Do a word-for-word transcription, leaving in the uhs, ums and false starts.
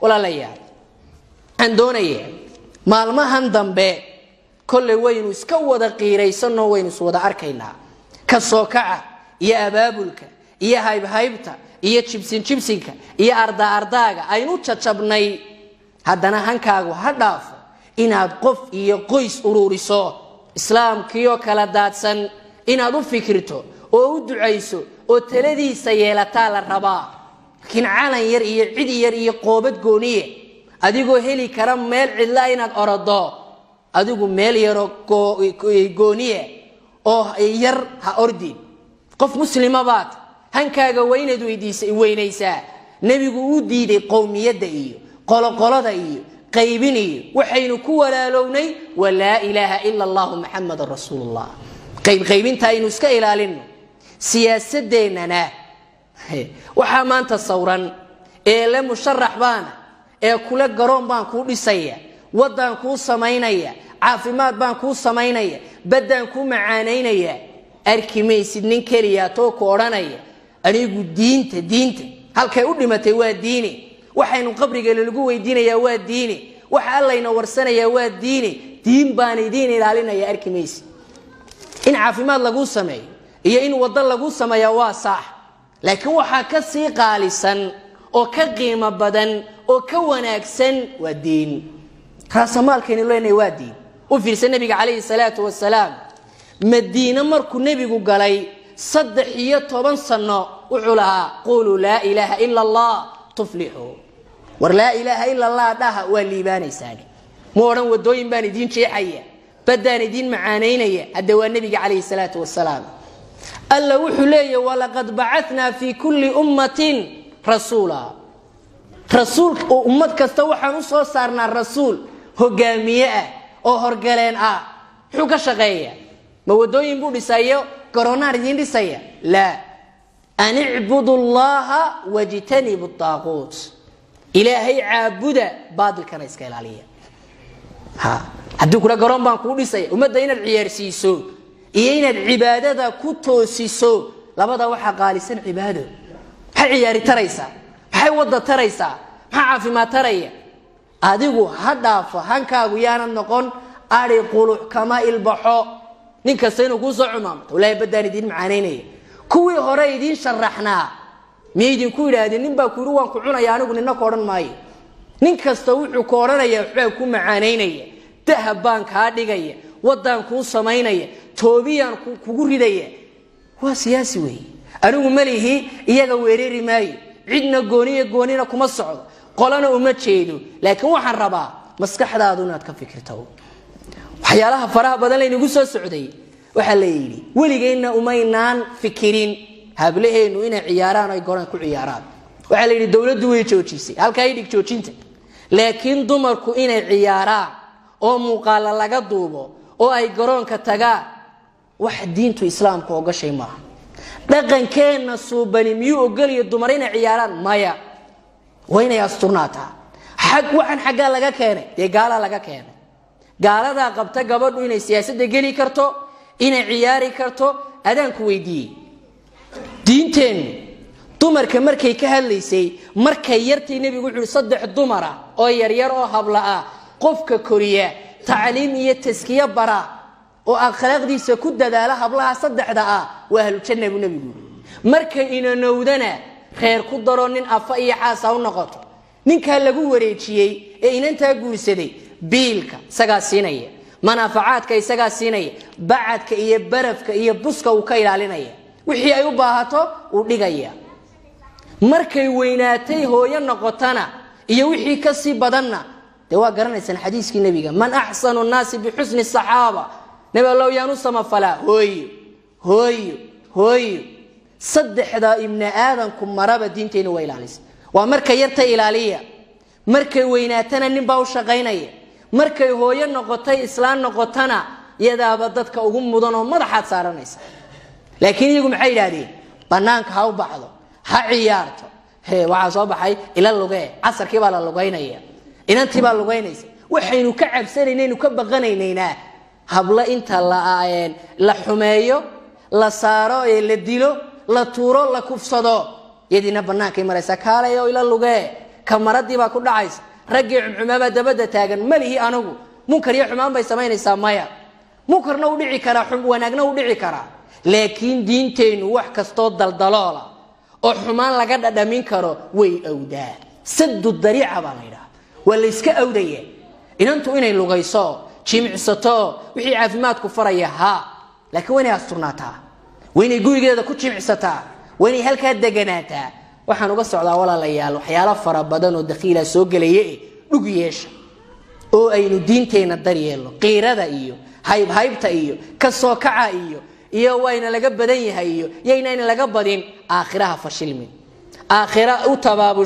walaalayaal aan doonayay maalmahan dambe kulli waynu iska wada qiireysano waynu soo wada arkaynaa ka soo kaca iyo abaabulka iyo hayb haybta iyo jibsin jibsinka iyo arda ardaaga aynu jajabnay haddana hankaagu ha dhaafo inaad qof iyo qoys ururiso islaamkiyo kala daadsan inaad u fikirto oo u duceyso oo taladiisa yeelata la rabaa laakiin calan yar iyo cid yar iyo qoobad gooniye adigoo heli kara meel cid la inaad orado adigu meel yar gooniye oo yar ha ordi qof muslima baad hankaaga weyneed weydiisay weynaysa nabigu u diiday qowmiyada iyo qoloqolada iyo qaybini waxaynu ku walaalownay wala ilaaha illa allah muhammadur rasuulullah qayb qaybinta aynu iska ilaalino siyaasadeennana waxa maanta sawran ee la musharax baana ee kula garoon baan ku dhisaya wadan ku sameynaya caafimaad baan ku sameynaya badan ku macaaneynaya arkimaysid nin kaliya to ku oranaya anigu diinta diinta halkay u dhimatay waa diini waxaynu qabriga lagu weydiinaya waa diini waxa Allahayna warsanaya waa diini diin baan idin ilaalinaya arkimaysid in caafimaad lagu sameeyo iyo in wada lagu sameeyo waa sax laakiin waxa ka sii qaalisan oo ka qiimo badan oo ka wanaagsan waa diin raasamaalkeeni leenay waa diin u fiirsan nabiga kaleey salaatu wassalaam madiina markuu nabigu galay saddex iyo toban sano wuxuu lahaa qulu la ilaha illa allah tuflihu war la ilaha illa allah daha waliibaanaysaani mooran wadooyin baan idin jeexaya بدان الدين معانينية الدواء النبي عليه الصلاة والسلام ألا وحلي ولقد بعثنا في كل أمة رسولا رسول أمتك استوحى نصر صارنا الرسول هو جامية أو هرجلين آ حوكا شقية ما ودوين بودي سيا كورونا رجين سيا لا أن اعبدوا الله واجتنبوا الطاغوت إلهي عابدة بعض الكنائس كالعليا ها haddii kula garoon baan ku dhisay umada inaad ciyaarsiiso iyo inaad cibaadada ku toosiso labada waxa qaalisan cibaado ha ciyaari taraysa ha wada taraysa ha caafimaad taraya adigu ha dhaafo hankaagu yaanan noqon ari quluc kama ilbaxo ninka saynu ku soo cumaamto walaay badaan idin macaaneynay kuwii hore idin sharaxnaa meedin ku yiraahdo nin baa ku ru waan ku cunaya anigu ninna kooran maayo nin kasta wuxuu kooranaya waxba ku macaaneynay dahab baan ka dhigaya wadan ku sameynaya toobiyan kugu ridaya waa siyaasi weey anigu malihi iyaga weerari maayo cidna gooniye goonina kuma socdo qolana uma jeedo laakiin waxaan rabaa maskaxdaadu inaad ka fikirto waxyaalaha faraha badan la inagu soo socday waxa la yiri waligeena umaynaan fikirin hablaheenu inay ciyaaraan ay goran ku ciyaaraan waxa la yiri dawladdu way joojisay halka ay dhig joojinta laakiin dumarku inay ciyaaraan oo muqaala laga duubo oo ay garoonka taga wax diintu islaamku uga shay ma dhaqankeena suubanimiyuu ogaliyo dumarina ciyaaraan maya wayna asturnaata xaq waxan xaga laga keenay ee gaala laga keenay gaalada qabta gabadhu inay siyaasadda gali karto inay ciyaari karto adaan ku weydii diinteen dumarka markay ka hadlaysay markay yartay nabigu wuxuu saddex dumara oo yar yar oo habla ah qofka koriya tacliim iyo taskiya bara oo akhlaaqdiisa ku dadaala hablaha saddexda ah waa ahlu jannadu nabigu marka ina noodana xeer ku daro nin afa iyo xaasa u noqoto ninka lagu wareejiyay ee inanta guursaday biilka isaga siinaya manaafacaadka isaga siinaya bacadka iyo barafka iyo buska uu ka ilaalinaya wixii ay u baahato uu dhigaya markay weynaatay hooyo noqotana iyo wixii ka sii badanna دوا قرنا سن حديث النبي من أحسن الناس بحسن الصحابة نبي الله يانوس ما فلا هوي هوي هوي صد حدا ابن آدم كم مرابة دين تين ويلانس ومرك يرتى إلالية مرك ويناتنا نباوش غينية مرك هوي نقطة إسلام نقطنا يدا بدتك أهم مدنه مرحة صارنيس لكن يقوم عيدادي بنانك هاو بعضه هعيارته هي وعصابة هاي إلى اللقاء عصر كبار اللقاءينية إن أنت بالوينيس وحين وكعب سنين وكبر غنينا هبلا أنت لا عين لا حمايو لا سارو لا ديلو لا تورو لا كوفصدو يدينا بناك مرسكاريو إلى اللقاء كمردي ما كنا عايز رجع عمامة دبدة تاجن مليه أنا هو ممكن يا عمام بيسمين يسميها ممكن نودعي كرا حب ونجنا ودعي كرا لكن دينتين وحكة استود الضلالة أحمان لقد أدمين كرا وي أودا سد الضريعة بعيرة واللي سك أودية إن أنتوا هنا اللي جايصا جميع ستا وحي عفمات كفريها لكن وين هالصناعة وين يقول كذا كل جميع ستا وين هالكذا جناتا waxaan uga socdaa walaalayal waxyaalo fara badan oo dakhil soo galay dhug yeesha oo aynu diinteena daryeelo qiirada iyo hayb haybta iyo ka soo kaca iyo iyo wayna laga badan yahay iyo yeyna in laga badin aakhiraha fashilmin aakhira u tabaabul